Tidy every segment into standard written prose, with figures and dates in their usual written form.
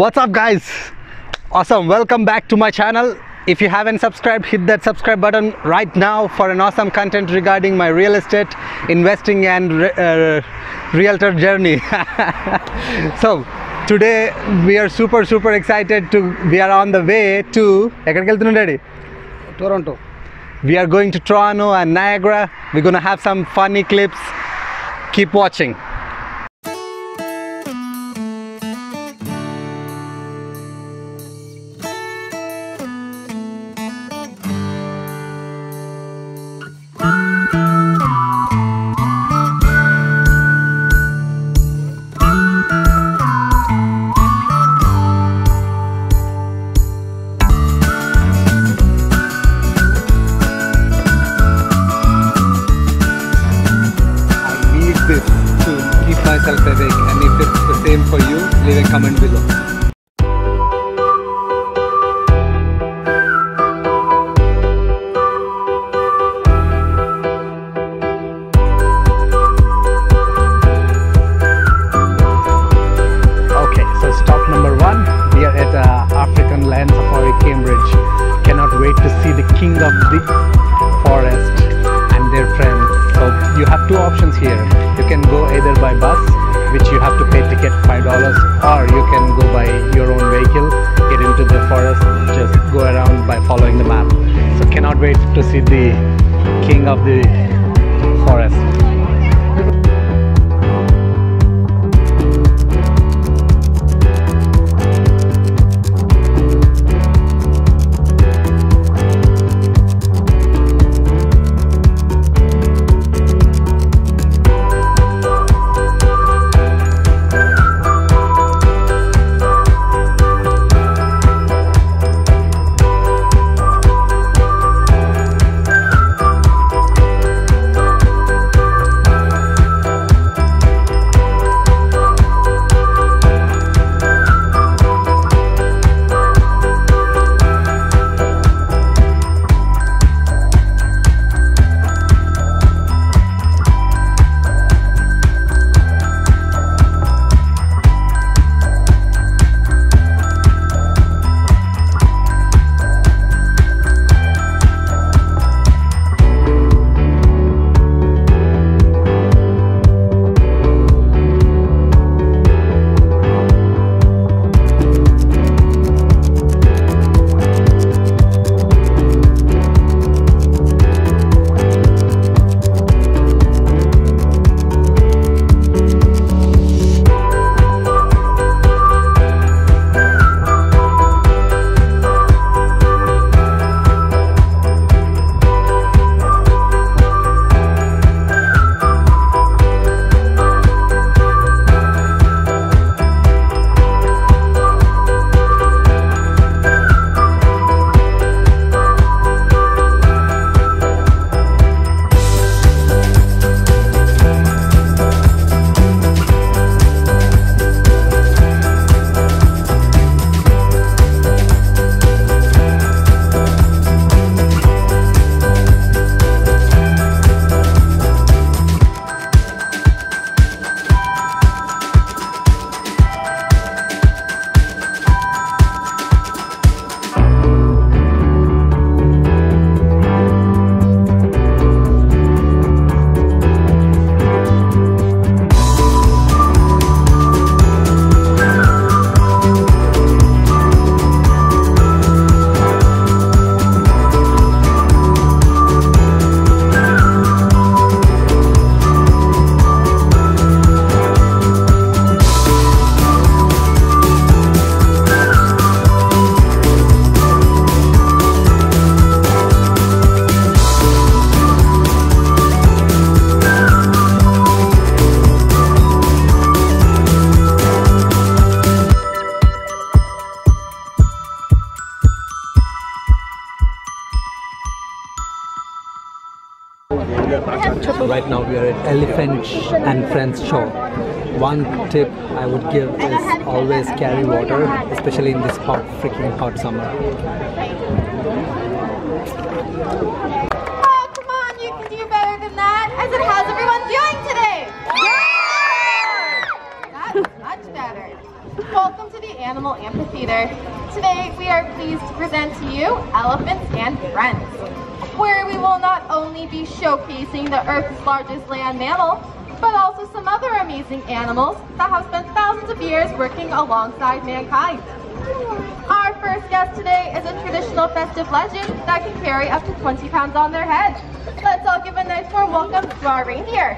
What's up guys, awesome, welcome back to my channel. If you haven't subscribed, hit that subscribe button right now for an awesome content regarding my real estate investing and realtor journey. So today we are super excited to are on the way to Toronto. We are going to Toronto and Niagara. We're gonna have some funny clips. Keep watching. Comment below. Okay, so stop number one. We are at African Land Safari, Cambridge. Cannot wait to see the king of the forest and their friends. So you have two options here. You can go either by bus, which you have to pay ticket $5, or you can go by your own vehicle, get into the forest, just go around by following the map. So cannot wait to see the king of the forest. Right now we are at Elephant and Friends Show. One tip I would give is always carry water, especially in this hot, freaking hot summer. Oh, come on, you can do better than that. I said, how's everyone doing today? Yeah! That's much better. Welcome to the Animal Amphitheater. Today we are pleased to present to you Elephants and Friends, where we will not only be showcasing the Earth's largest land mammal, but also some other amazing animals that have spent thousands of years working alongside mankind. Our first guest today is a traditional festive legend that can carry up to 20 pounds on their head. Let's all give a nice warm welcome to our reindeer.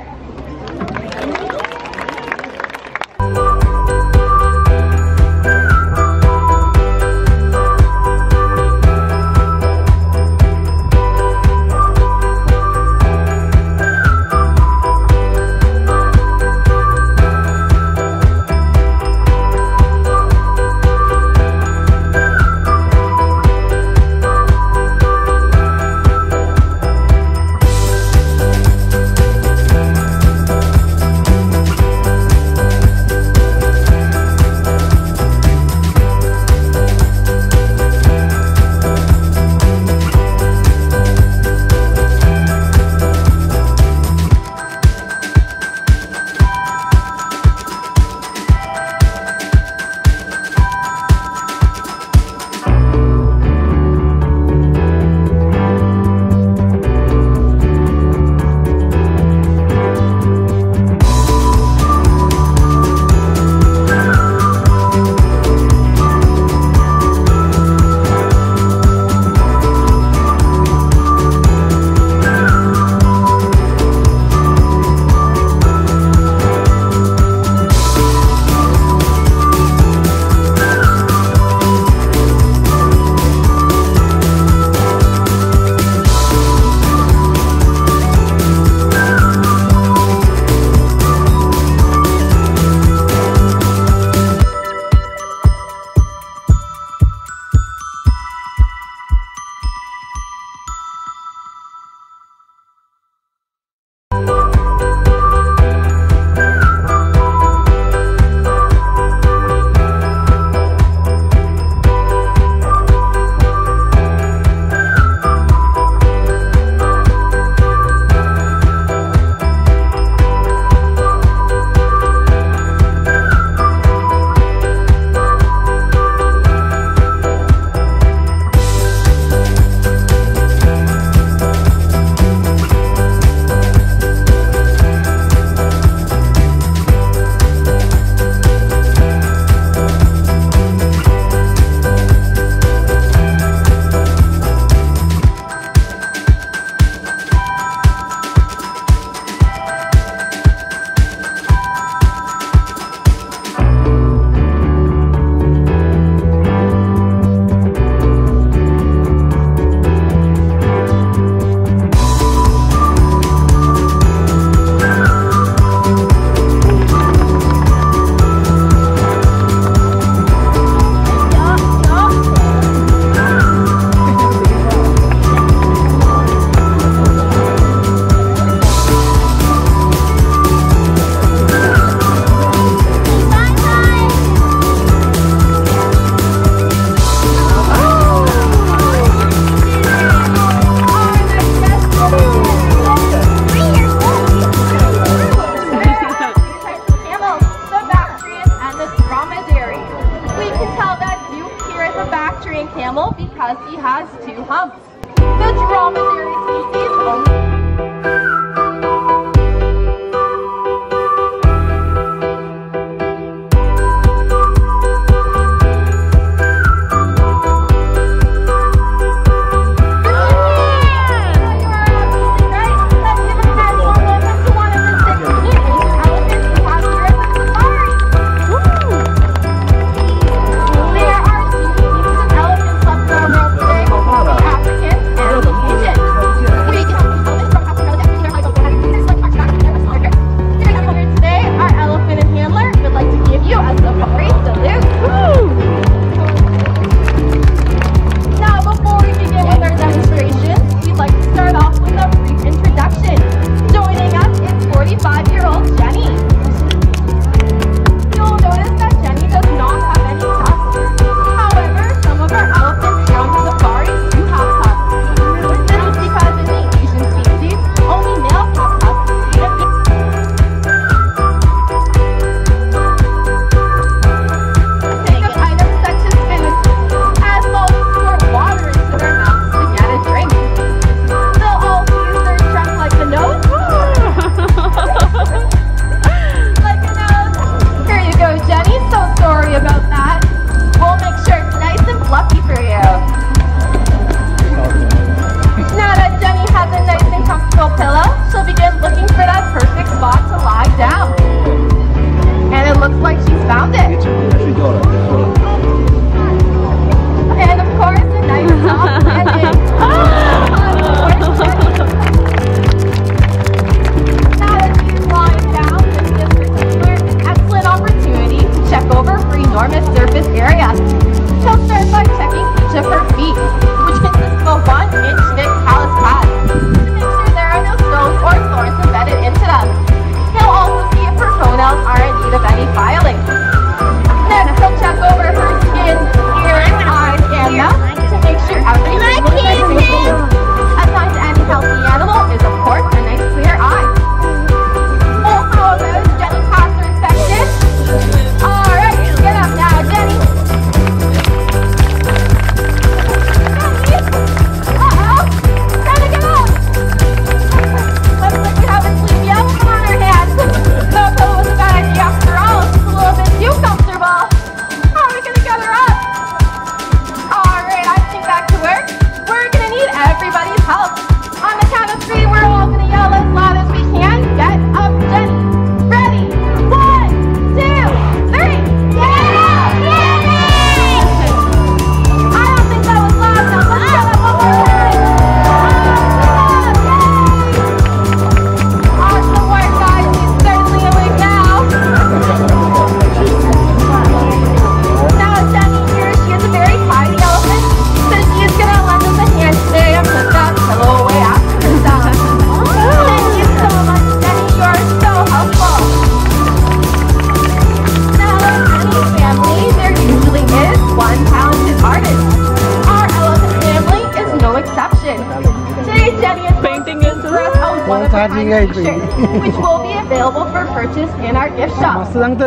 which will be available for purchase in our gift shop. So use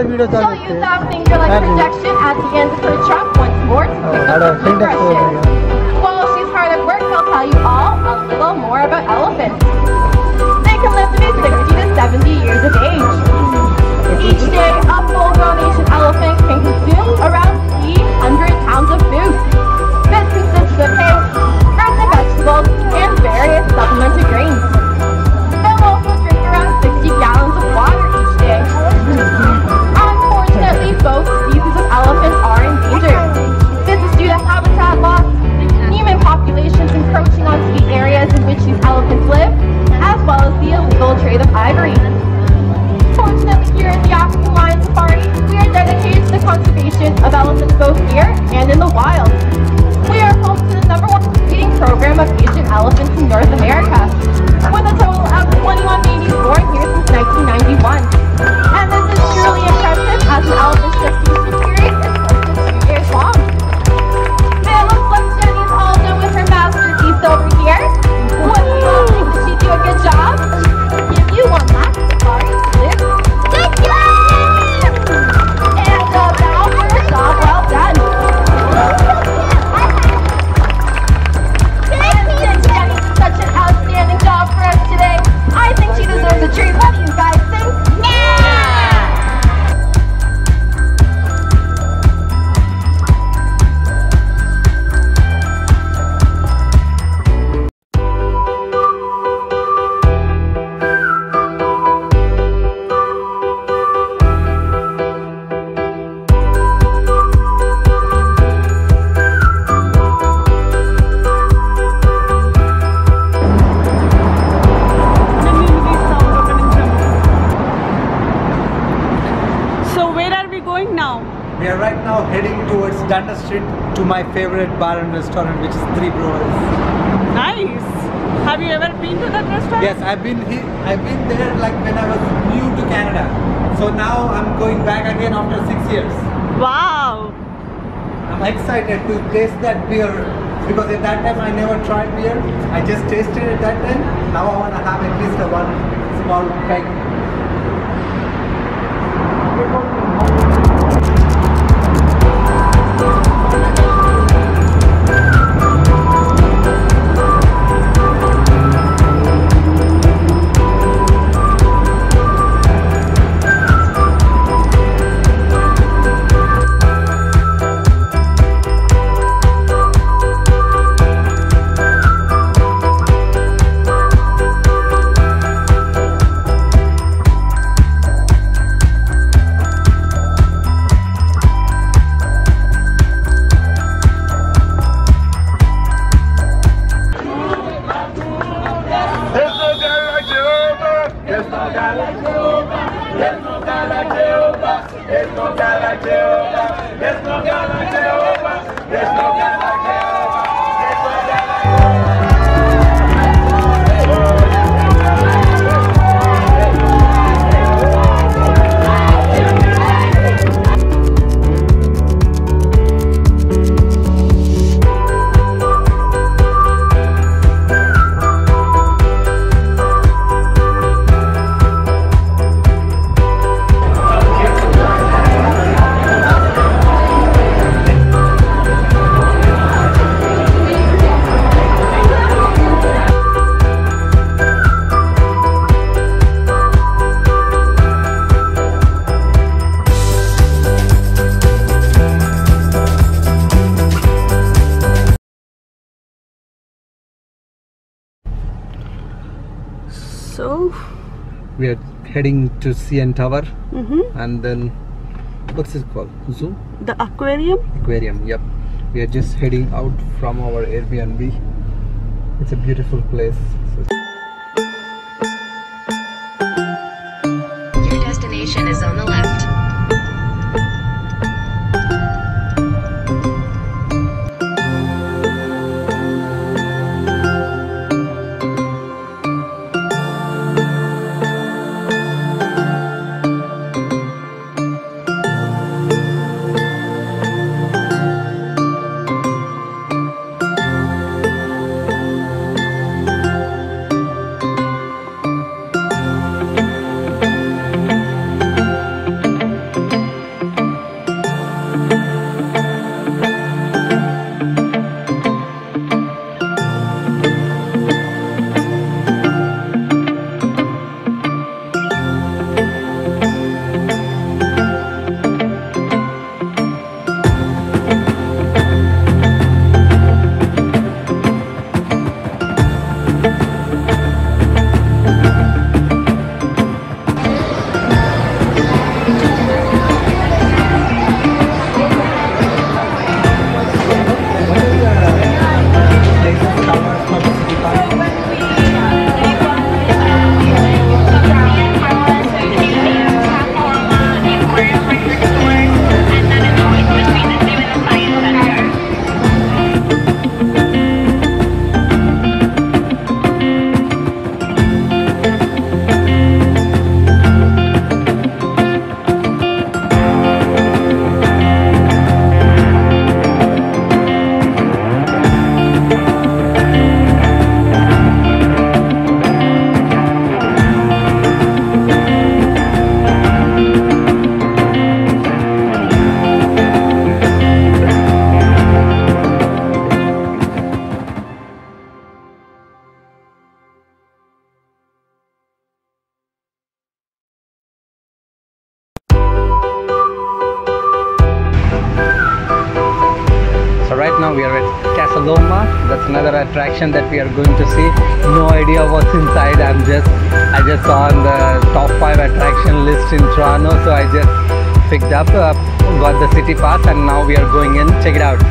that finger like projection at the end of her trunk once more to pick up the key brushes. While she's hard at work, I'll tell you all a little more about elephants. They can live to be 60 to 70 years of age. Each day, a full-grown Asian elephant can consume around 300 pounds of food. This consists of hay, fruits and vegetables, and various supplemented grains. They'll also drink around 60 gallons of water each day. Unfortunately, both species of elephants are endangered. This is due to habitat loss, human populations encroaching onto the areas in which these elephants live, as well as the illegal trade of ivory. Fortunately, here at the African Lion Safari, we are dedicated to the conservation of elephants both here and in the wild. We are home to the #1 breeding program of Asian elephants in North America, with a total of 21 babies born here since 1991. And this is truly impressive, as an elephant's gestation period is close to 2 years long. It looks like Jenny's all done with her masterpiece over here. What do you all think? Did she do a good job? Give you one last safari. To my favorite bar and restaurant, which is Three Brewers. Nice! Have you ever been to that restaurant? Yes, I've been here. I've been there like when I was new to Canada. So now I'm going back again after 6 years. Wow! I'm excited to taste that beer because at that time I never tried beer. I just tasted it that time. Now I want to have at least one small peg. We are heading to CN Tower, and then what's it called? Zoo? The aquarium? Aquarium, yep. We are just heading out from our Airbnb. It's a beautiful place. Your destination is on the left. That's another attraction that we are going to see. No idea what's inside. I just saw on the top 5 attraction list in Toronto, so I just picked up, got the city pass, and now we are going in. Check it out.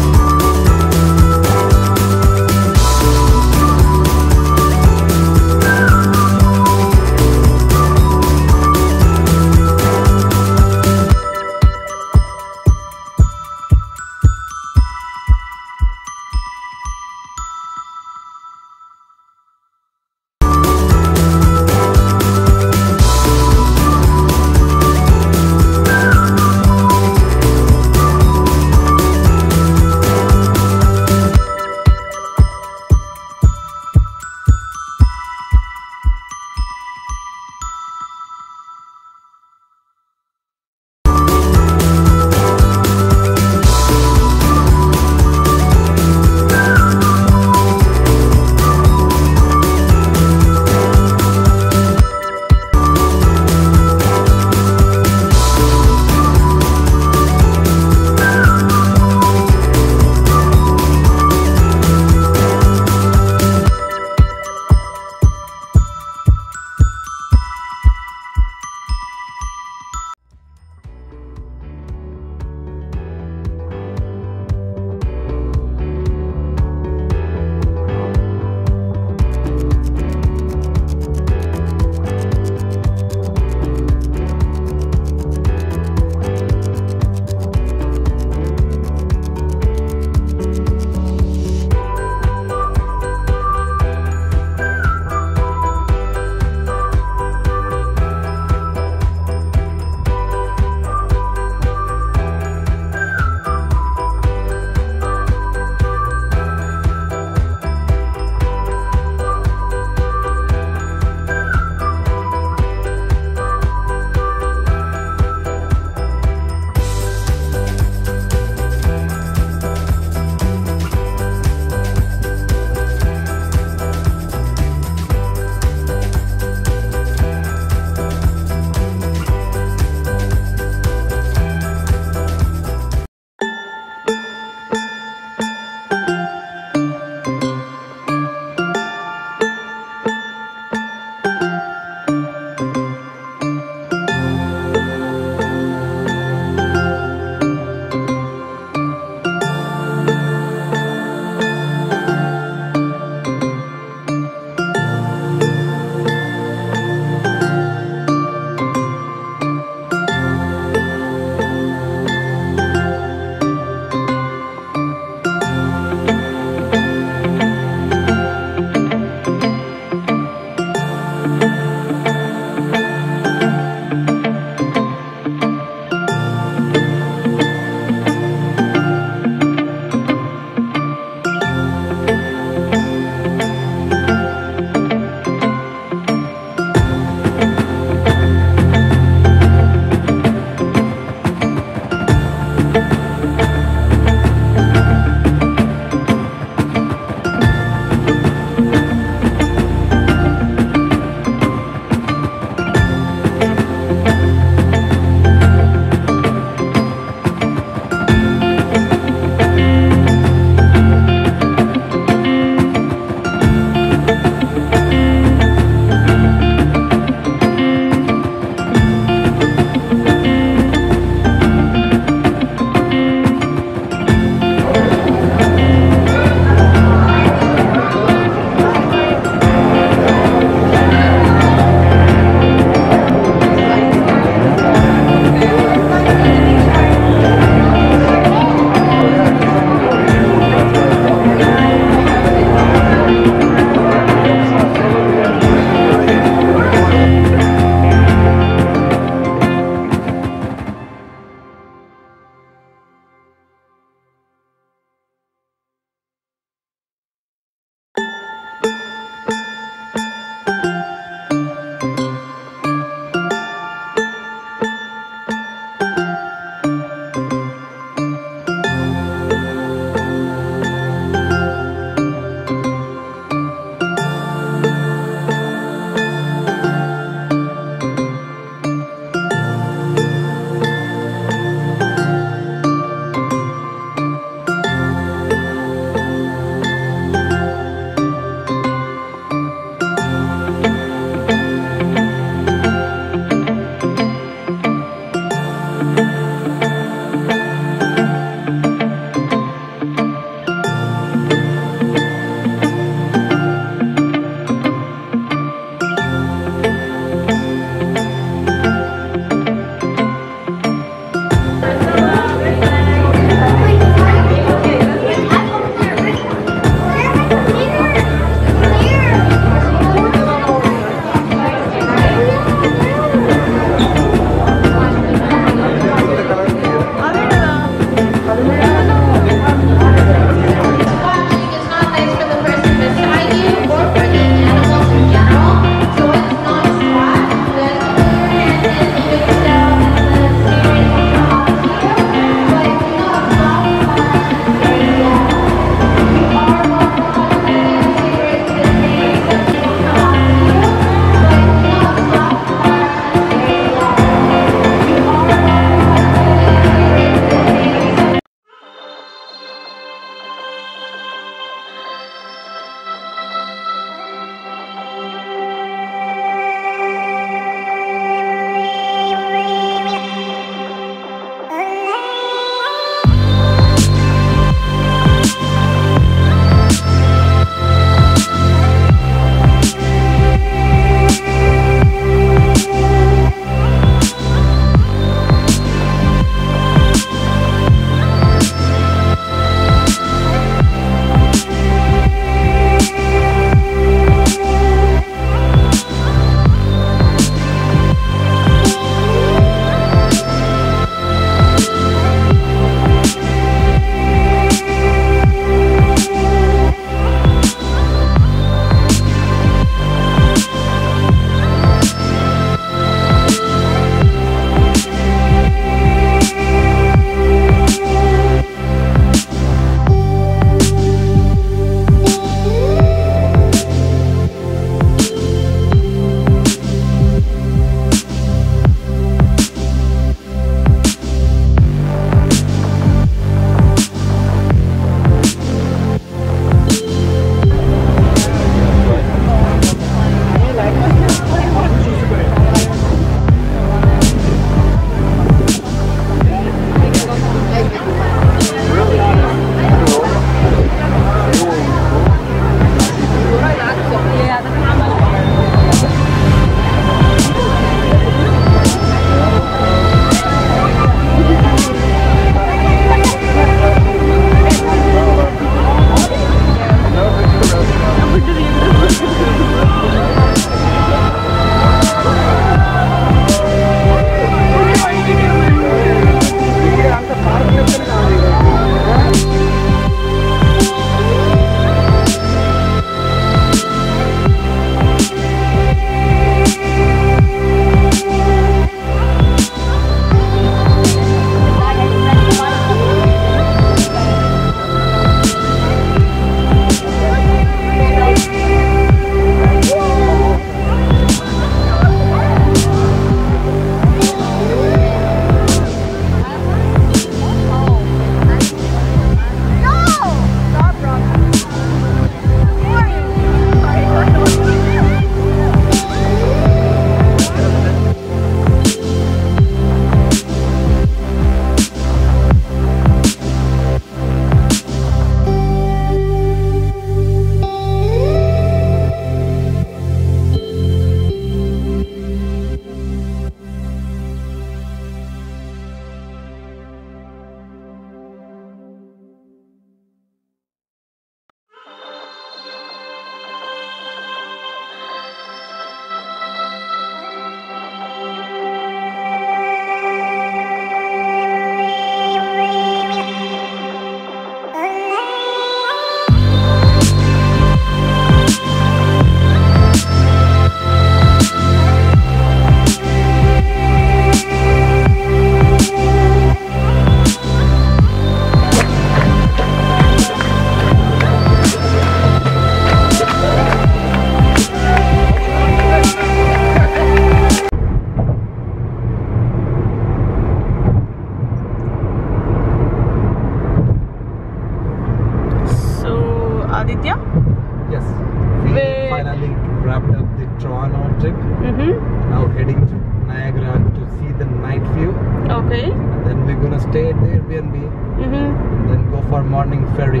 Okay. And then we're gonna stay at the Airbnb. And then go for morning ferry.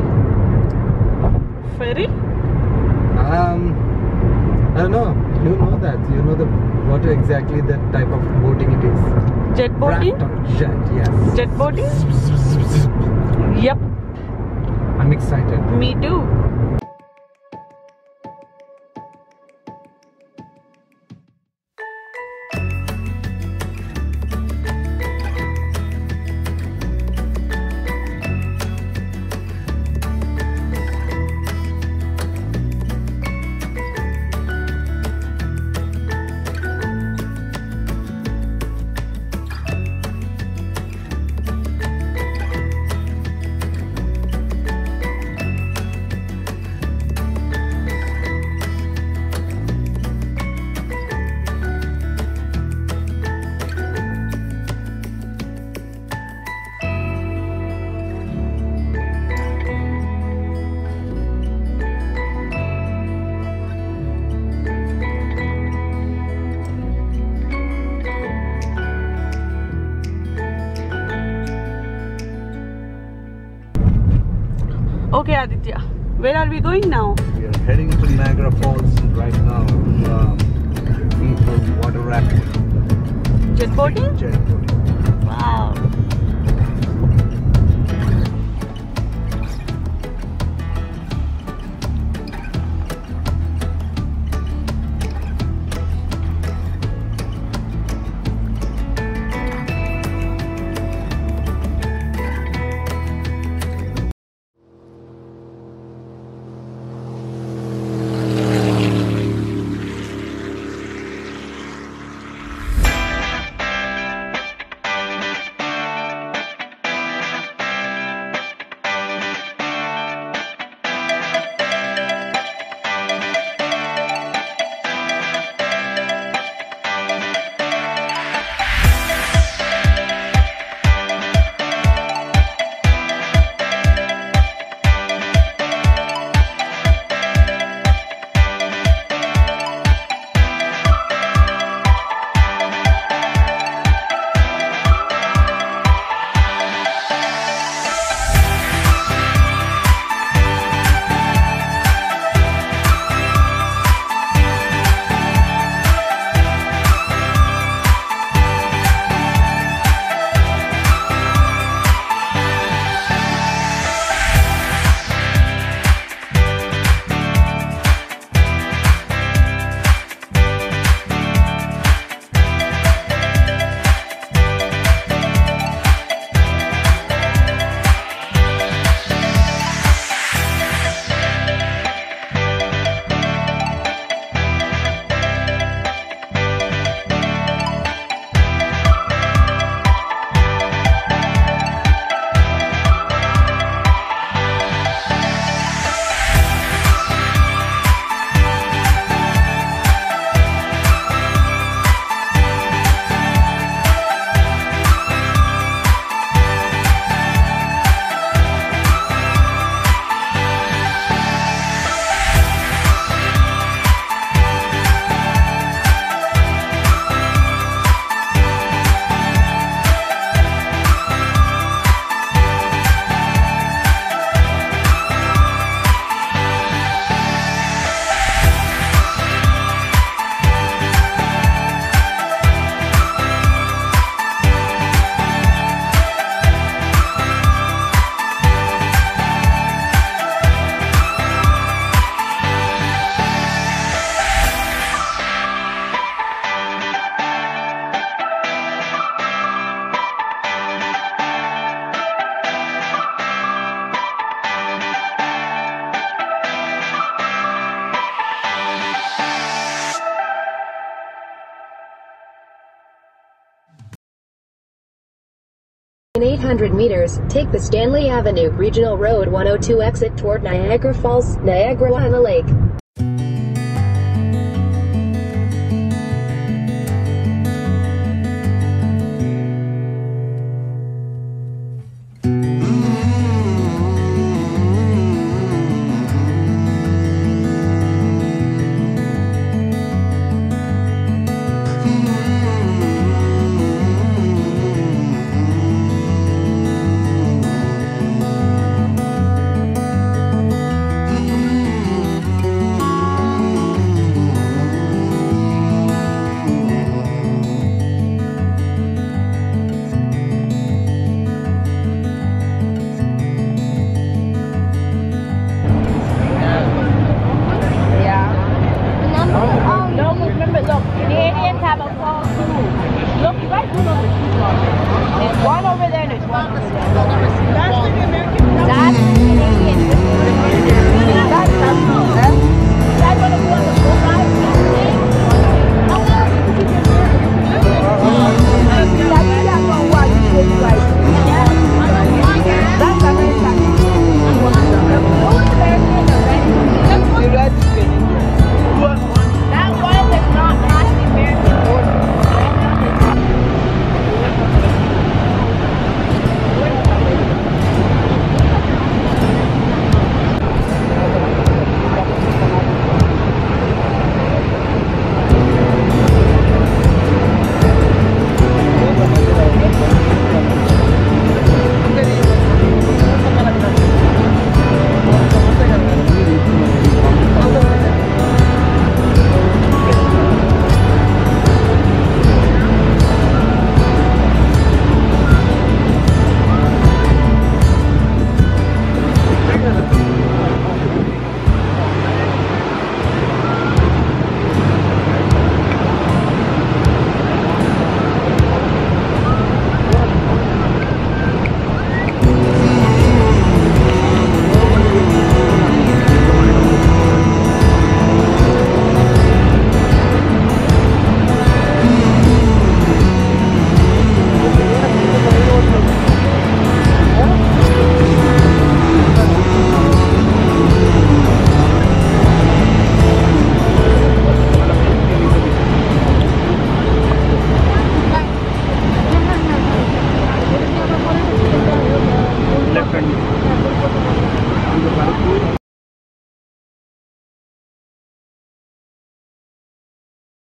Ferry? I don't know. You know that. You know the what exactly that type of boating it is. Jet boating? Jet, yes. Jet boating? Yep. I'm excited. Me too. Okay, Aditya, where are we going now? We are heading to Niagara Falls right now. Water rafting. Jet boating? Jet boating. Wow. In 800 meters, take the Stanley Avenue Regional Road 102 exit toward Niagara Falls, Niagara on the Lake.